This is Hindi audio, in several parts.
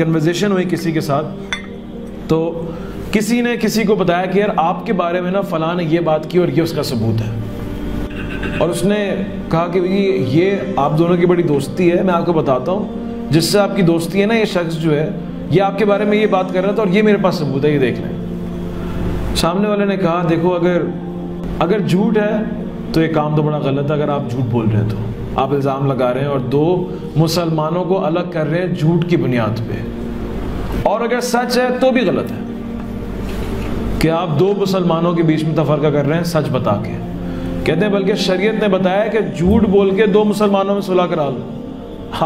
कन्वर्सेशन हुई किसी के साथ, तो किसी ने किसी को बताया कि यार आपके बारे में ना फलां ने ये बात की और ये उसका सबूत है। और उसने कहा कि ये आप दोनों की बड़ी दोस्ती है, मैं आपको बताता हूँ जिससे आपकी दोस्ती है ना, ये शख्स जो है ये आपके बारे में ये बात कर रहा था और ये मेरे पास सबूत है, ये देख लें। सामने वाले ने कहा देखो अगर झूठ है तो ये काम तो बड़ा गलत है, अगर आप झूठ बोल रहे हैं तो आप इल्ज़ाम लगा रहे हैं और दो मुसलमानों को अलग कर रहे हैं झूठ की बुनियाद पर, और अगर सच है तो भी गलत है कि आप दो मुसलमानों के बीच में तफरका कर रहे हैं सच बता के। कहते हैं बल्कि शरीयत ने बताया कि झूठ बोल के दो मुसलमानों में सुलह करा लो,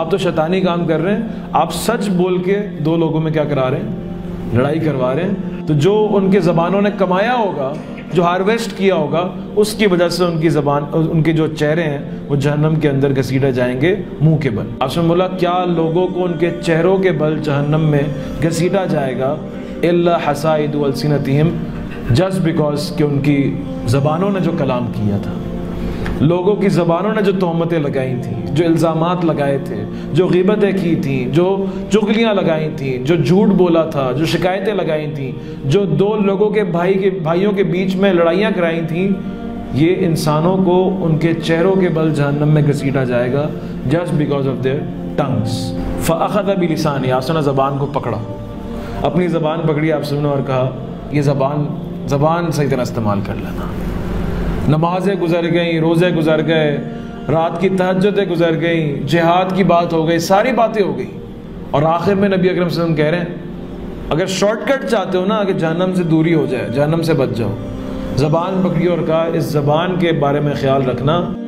आप तो शैतानी काम कर रहे हैं, आप सच बोल के दो लोगों में क्या करा रहे हैं, लड़ाई करवा रहे हैं। तो जो उनके ज़बानों ने कमाया होगा, जो हार्वेस्ट किया होगा, उसकी वजह से उनकी ज़बान, उनके जो चेहरे हैं वो जहन्नम के अंदर घसीटे जाएंगे मुंह के बल। आपने बोला क्या लोगों को उनके चेहरों के बल जहन्नम में घसीटा जाएगा, इल्ला हसाइदु अलसिनतिहिम, जस्ट बिकॉज कि उनकी ज़बानों ने जो कलाम किया था, लोगों की ज़बानों ने जो तोहमतें लगाई थीं, जो इल्ज़ामात लगाए थे, जो ग़ीबतें की थीं, जो चुगलियाँ लगाई थीं, जो झूठ बोला था, जो शिकायतें लगाई थीं, जो दो लोगों के भाइयों के बीच में लड़ाइयाँ कराई थीं, ये इंसानों को उनके चेहरों के बल जहन्नम में घसीटा जाएगा just because of their tongues. फ़अख़ज़ बिलिसानी, आपने ज़बान को पकड़ा, अपनी ज़बान पकड़ी आप सुनने और कहा ये ज़बान सही तरह इस्तेमाल कर लेना। नमाजें गुजर गई, रोज़े गुजर गए, रात की तहज्जुदें गुजर गई, जिहाद की बात हो गई, सारी बातें हो गई, और आखिर में नबी अकरम सल्लल्लाहु अलैहि वसल्लम कह रहे हैं अगर शॉर्टकट चाहते हो ना कि जहन्नम से दूरी हो जाए, जहन्नम से बच जाओ, ज़बान पकड़ी और कहा इस ज़बान के बारे में ख्याल रखना।